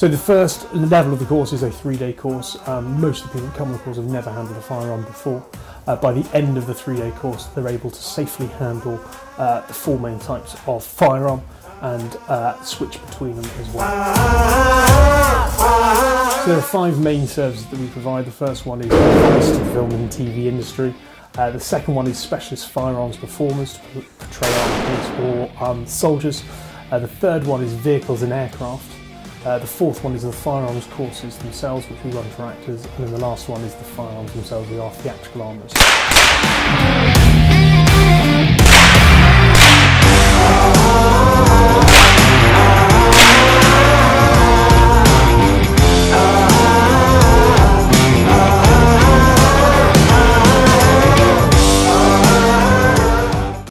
So the first level of the course is a 3-day course. Most of the people that come on the course have never handled a firearm before. By the end of the 3-day course, they're able to safely handle the 4 main types of firearm and switch between them as well. So there are 5 main services that we provide. The first one is the film and TV industry. The second one is specialist firearms performers to portray armed police or soldiers. The third one is vehicles and aircraft. The fourth one is the firearms courses themselves, which we run for actors, and then the last one is the firearms themselves with our theatrical armours.